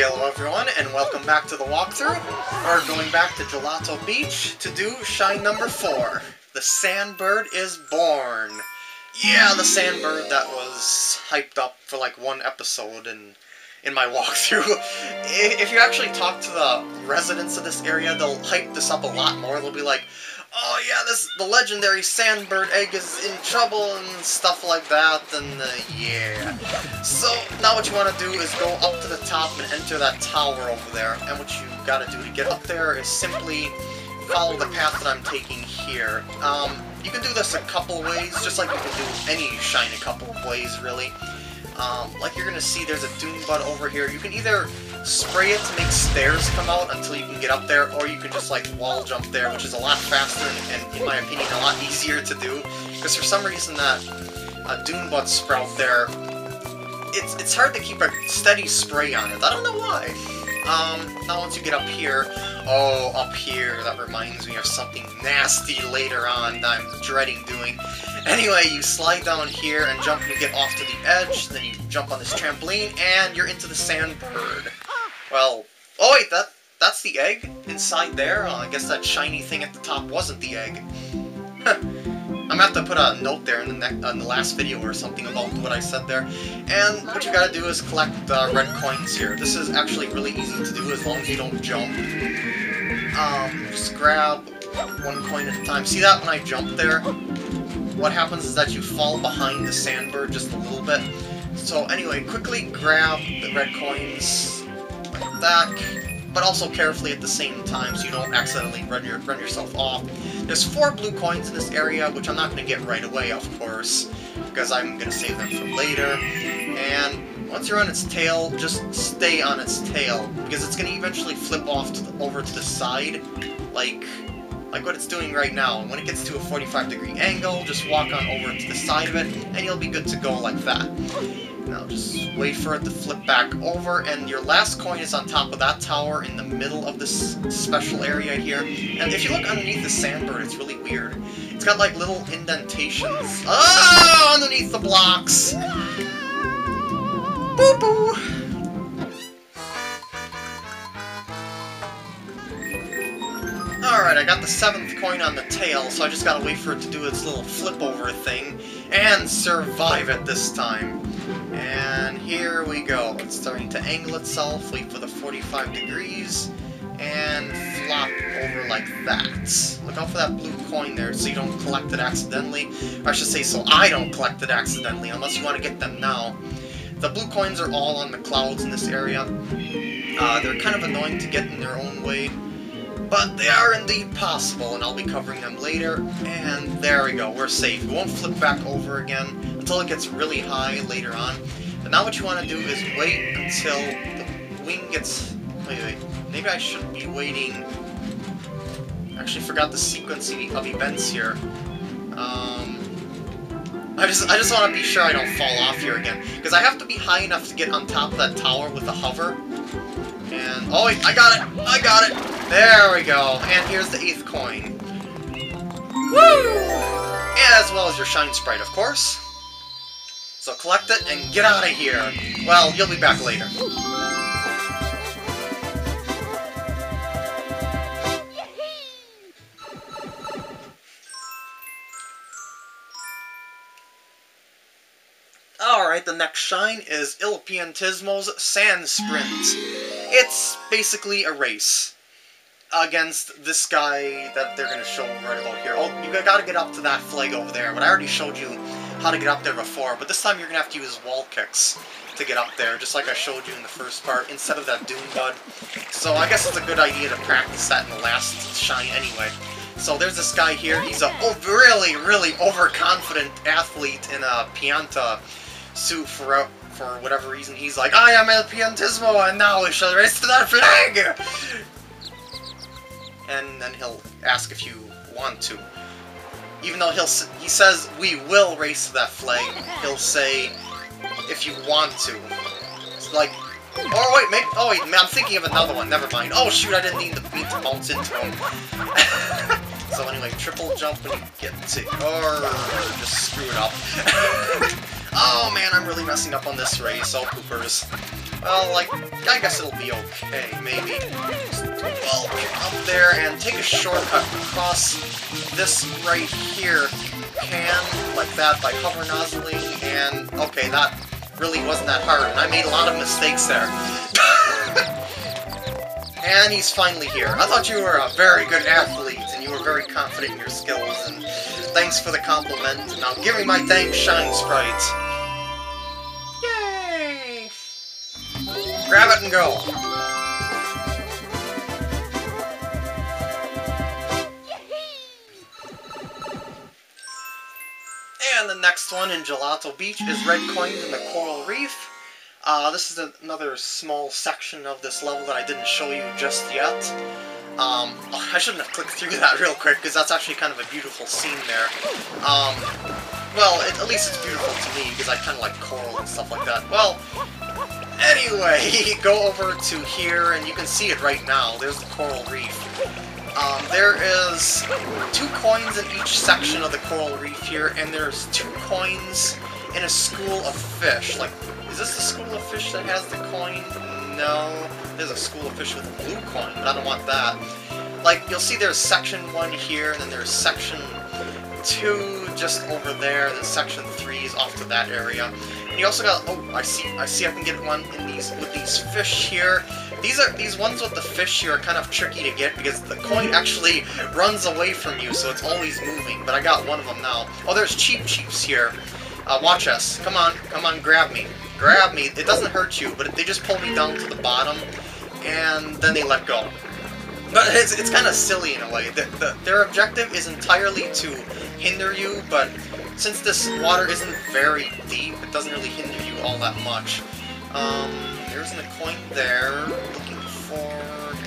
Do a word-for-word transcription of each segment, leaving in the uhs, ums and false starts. Hello everyone, and welcome back to the walkthrough. We're going back to Gelato Beach to do shine number four. The Sand Bird is Born. Yeah, the Sand Bird that was hyped up for like one episode in, in my walkthrough. If you actually talk to the residents of this area, they'll hype this up a lot more. They'll be like, oh yeah, this the legendary sandbird egg is in trouble and stuff like that, and uh, yeah. So now what you want to do is go up to the top and enter that tower over there, and what you gotta do to get up there is simply follow the path that I'm taking here. Um, you can do this a couple ways, just like you can do any shine a couple ways, really. Um, like you're gonna see, there's a dune bud over here. You can either spray it to make stairs come out until you can get up there, or you can just like wall jump there, which is a lot faster and, and in my opinion, a lot easier to do. Because for some reason that uh, dune bud sprout there, it's it's hard to keep a steady spray on it. I don't know why. Um, now once you get up here, oh, up here, that reminds me of something nasty later on that I'm dreading doing. Anyway, you slide down here and jump and you get off to the edge, then you jump on this trampoline, and you're into the sand bird. Well, oh wait, that that's the egg inside there? Uh, I guess that shiny thing at the top wasn't the egg. I'm gonna have to put a note there in the, in the last video or something about what I said there. And what you gotta do is collect uh, red coins here. This is actually really easy to do as long as you don't jump. Um, just grab one coin at a time. See that when I jump there? What happens is that you fall behind the sandbird just a little bit. So anyway, quickly grab the red coins like that, but also carefully at the same time so you don't accidentally run, your, run yourself off. There's four blue coins in this area, which I'm not going to get right away, of course, because I'm going to save them for later. And once you're on its tail, just stay on its tail, because it's going to eventually flip off to the, over to the side, like... like what it's doing right now. When it gets to a forty-five degree angle, just walk on over to the side of it, and you'll be good to go like that. Now just wait for it to flip back over, and your last coin is on top of that tower in the middle of this special area here. And if you look underneath the sandbird, it's really weird. It's got like little indentations. Oh, underneath the blocks! Boo-boo! Alright, I got the seventh coin on the tail, so I just gotta wait for it to do its little flip-over thing, and survive it this time. And here we go. It's starting to angle itself, wait for the forty-five degrees, and flop over like that. Look out for that blue coin there so you don't collect it accidentally. Or I should say so I don't collect it accidentally, unless you want to get them now. The blue coins are all on the clouds in this area. Uh, they're kind of annoying to get in their own way. But they are indeed possible, and I'll be covering them later, and there we go, we're safe. We won't flip back over again until it gets really high later on. But now what you want to do is wait until the wing gets... Wait, wait, maybe I should be waiting... I actually forgot the sequence of events here. Um... I just, I just want to be sure I don't fall off here again, because I have to be high enough to get on top of that tower with a hover. And, oh wait, I got it! I got it! There we go, and here's the eighth coin. Woo! As well as your shine sprite, of course. So collect it and get out of here. Well, you'll be back later. Alright, the next shine is Il Piantissimo's Sand Sprint. It's basically a race against this guy that they're going to show right about here. Oh, you got to get up to that flag over there, but I already showed you how to get up there before, but this time you're going to have to use wall kicks to get up there, just like I showed you in the first part, instead of that dune bud. So I guess it's a good idea to practice that in the last shine anyway. So there's this guy here. He's a really, really overconfident athlete in a Pianta suit for a for whatever reason. He's like, I am Il Piantissimo, and now we shall race to that flag! And then he'll ask if you want to. Even though he'll s he says, we will race to that flag, he'll say, if you want to. It's like, oh wait, maybe, oh wait, I'm thinking of another one, never mind. Oh shoot, I didn't need to, need to bounce into him. So anyway, triple jump when you get to, or just screw it up. Oh man, I'm really messing up on this race, oh poopers. Well, like, I guess it'll be okay, maybe. Well, up there and take a shortcut across this right here. Can, like that, by cover nozzling, and okay, that really wasn't that hard, and I made a lot of mistakes there. And he's finally here. I thought you were a very good athlete, and you were very confident in your skills, and thanks for the compliment. Now give me my dang shine sprite. Yay! Grab it and go. And the next one in Gelato Beach is Red Coins in the Coral Reef. Uh, this is another small section of this level that I didn't show you just yet. Um, oh, I shouldn't have clicked through that real quick, because that's actually kind of a beautiful scene there. Um, well, it, at least it's beautiful to me, because I kind of like coral and stuff like that. Well, anyway, go over to here, and you can see it right now. There's the coral reef. Um, there is two coins in each section of the coral reef here, and there's two coins in a school of fish. Like, is this the school of fish that has the coin? No. There's a school of fish with a blue coin, but I don't want that. Like, you'll see there's section one here, and then there's section two just over there, and then section three is off to that area. And you also got, oh, I see, I see I can get one in these with these fish here. These are these ones with the fish here are kind of tricky to get because the coin actually runs away from you, so it's always moving. But I got one of them now. Oh, there's Cheep Cheeps here. Uh, watch us. Come on, come on, grab me. Grab me. It doesn't hurt you, but they just pull me down to the bottom, and then they let go. But it's, it's kind of silly in a way. The, the, their objective is entirely to hinder you, but since this water isn't very deep, it doesn't really hinder you all that much. Um, there isn't a coin there. Looking for...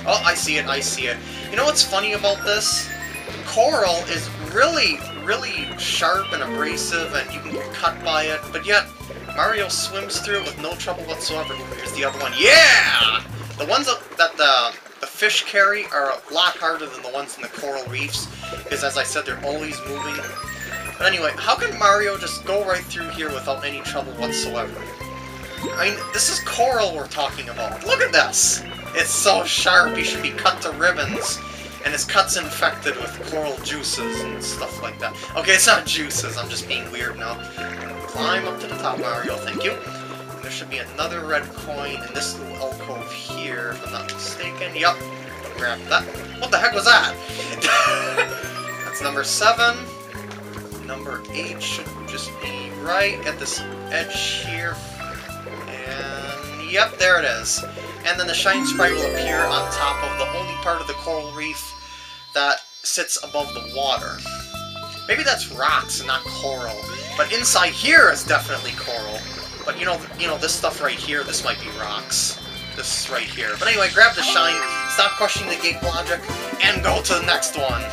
Oh, I see it, I see it. You know what's funny about this? Coral is really, really sharp and abrasive, and you can get cut by it, but yet Mario swims through it with no trouble whatsoever. Here's the other one. Yeah! The ones that the, the fish carry are a lot harder than the ones in the coral reefs, because as I said, they're always moving. But anyway, how can Mario just go right through here without any trouble whatsoever? I mean, this is coral we're talking about. Look at this! It's so sharp, you should be cut to ribbons. And his cut's infected with coral juices and stuff like that. Okay, it's not juices, I'm just being weird now. Climb up to the top, Mario, thank you. And there should be another red coin in this little alcove here, if I'm not mistaken. Yup, grab that. What the heck was that? That's number seven. Number eight should just be right at this edge here. And yep, there it is. And then the shine sprite will appear on top of the only part of the coral reef that sits above the water. Maybe that's rocks and not coral, but inside here is definitely coral. But you know, you know this stuff right here, this might be rocks. This right here. But anyway, grab the shine, stop questioning the gate logic, and go to the next one.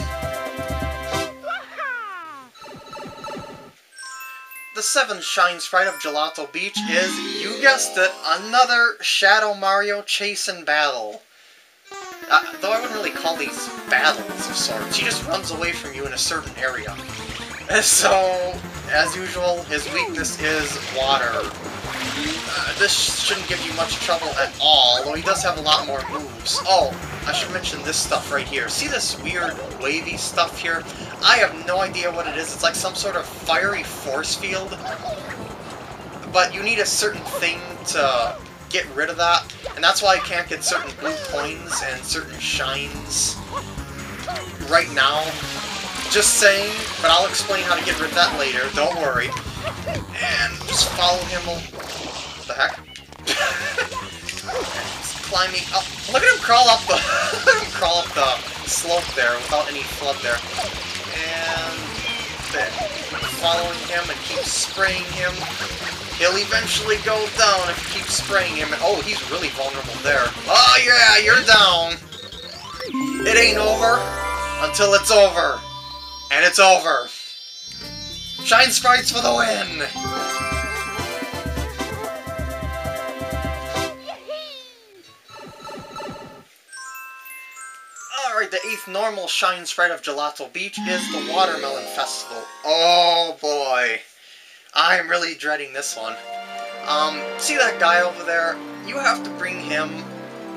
The seventh shine sprite of Gelato Beach is, you guessed it, another Shadow Mario chase and battle. Uh, though I wouldn't really call these battles of sorts, he just runs away from you in a certain area. And so, as usual, his weakness is water. Uh, this shouldn't give you much trouble at all, though he does have a lot more moves. Oh, I should mention this stuff right here. See this weird wavy stuff here? I have no idea what it is. It's like some sort of fiery force field. But you need a certain thing to get rid of that. And that's why I can't get certain blue coins and certain shines right now. Just saying. But I'll explain how to get rid of that later. Don't worry. And just follow him. What the heck? Climbing up. Look at him crawl up the look at him crawl up the slope there without any flood there. And there. Following him and keep spraying him. He'll eventually go down if you keep spraying him. And oh, he's really vulnerable there. Oh yeah, you're down. It ain't over until it's over. And it's over. Shine sprites for the win! The eighth normal shine sprite of Gelato Beach is the Watermelon Festival. Oh boy, I'm really dreading this one. Um, see that guy over there? you have to bring him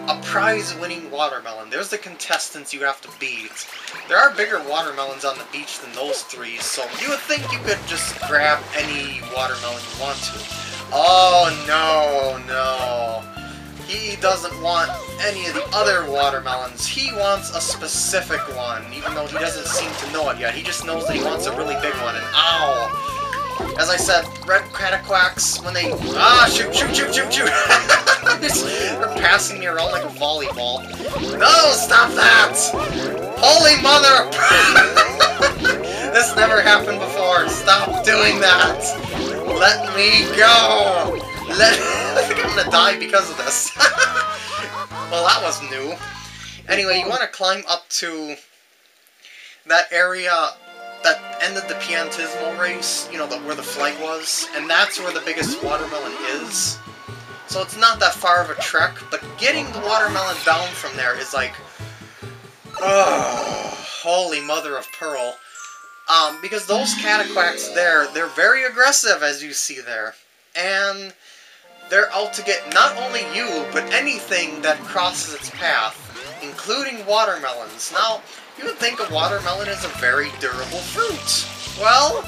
a prize-winning watermelon. There's the contestants you have to beat. There are bigger watermelons on the beach than those three, so you would think you could just grab any watermelon you want to. Oh, no, no. He doesn't want any of the other watermelons. He wants a specific one, even though he doesn't seem to know it yet. He just knows that he wants a really big one, and ow! As I said, red cataquacks, when they... Ah, shoot, shoot, shoot, shoot, shoot! They're passing me around like a volleyball. No, stop that! Holy mother! This never happened before. Stop doing that! Let me go! Let I think I'm gonna die because of this. Well, that was new. Anyway, you want to climb up to that area that ended the Piantissimo race, you know, the, where the flag was, and that's where the biggest watermelon is. So it's not that far of a trek, but getting the watermelon down from there is like, oh, holy mother of pearl. Um, because those cataquacks there, they're very aggressive, as you see there. And they're out to get not only you, but anything that crosses its path, including watermelons. Now, you would think a watermelon is a very durable fruit. Well...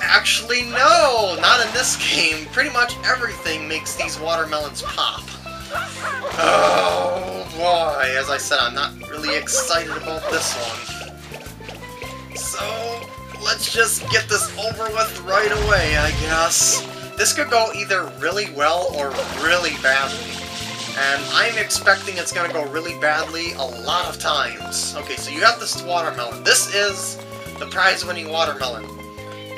actually, no! Not in this game. Pretty much everything makes these watermelons pop. Oh boy, as I said, I'm not really excited about this one. So, let's just get this over with right away, I guess. This could go either really well or really badly. And I'm expecting it's gonna go really badly a lot of times. Okay, so you got this watermelon. This is the prize-winning watermelon.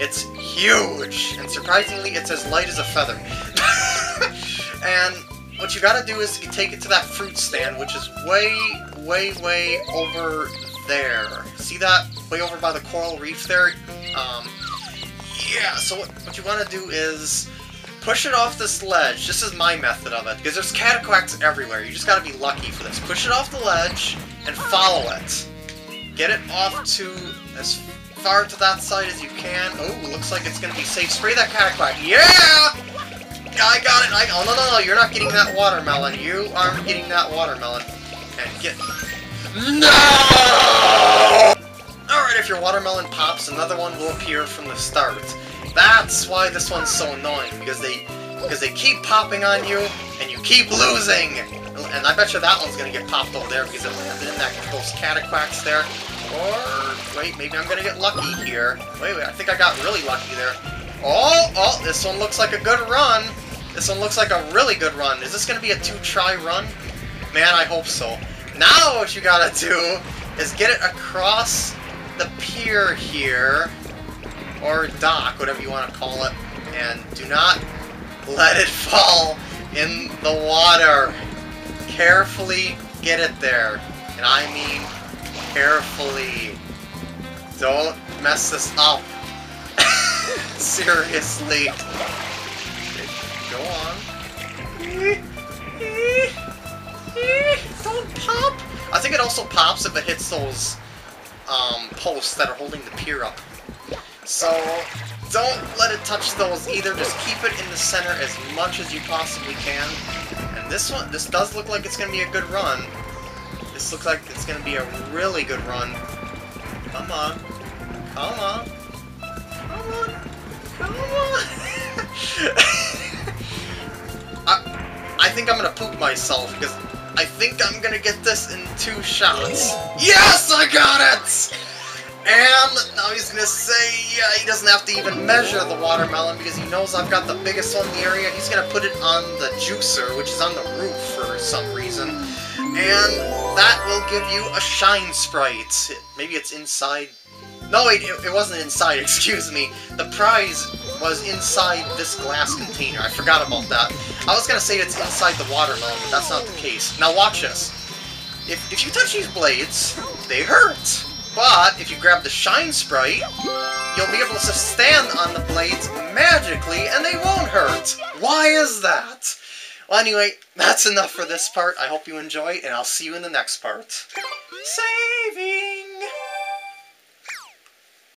It's huge, and surprisingly, it's as light as a feather. And what you gotta do is you take it to that fruit stand, which is way, way, way over there. See that? Way over by the coral reef there? Um, yeah, so what, what you wanna do is push it off this ledge. This is my method of it, because there's cataquacks everywhere. You just gotta be lucky for this. Push it off the ledge and follow it. Get it off to as far to that side as you can. Oh, looks like it's gonna be safe. Spray that cataquack. Yeah! I got it! I, oh, no, no, no, you're not getting that watermelon. You aren't getting that watermelon. And get... No! Alright, if your watermelon pops, another one will appear from the start. That's why this one's so annoying, because they, because they keep popping on you, and you keep losing! And I bet you that one's gonna get popped over there, because it landed in that, those cataquacks there. Or, wait, maybe I'm going to get lucky here. Wait, wait, I think I got really lucky there. Oh, oh, this one looks like a good run. This one looks like a really good run. Is this going to be a two-try run? Man, I hope so. Now what you got to do is get it across the pier here, or dock, whatever you want to call it, and do not let it fall in the water. Carefully get it there. And I mean... carefully. Don't mess this up. Seriously. Go on. Don't pop! I think it also pops if it hits those um, posts that are holding the pier up. So, don't let it touch those either. Just keep it in the center as much as you possibly can. And this one, this does look like it's going to be a good run. This looks like it's going to be a really good run. Come on. Come on. Come on. Come on. I, I think I'm going to poop myself because I think I'm going to get this in two shots. Yes, I got it! And now he's going to say uh, he doesn't have to even measure the watermelon because he knows I've got the biggest one in the area. He's going to put it on the juicer, which is on the roof for some reason. And that will give you a shine sprite. It, maybe it's inside... No, wait, it, it wasn't inside, excuse me. The prize was inside this glass container. I forgot about that. I was going to say it's inside the watermelon, but that's not the case. Now watch this. If, if you touch these blades, they hurt. But if you grab the shine sprite, you'll be able to stand on the blades magically, and they won't hurt. Why is that? Well, anyway, that's enough for this part. I hope you enjoy, and I'll see you in the next part. Saving!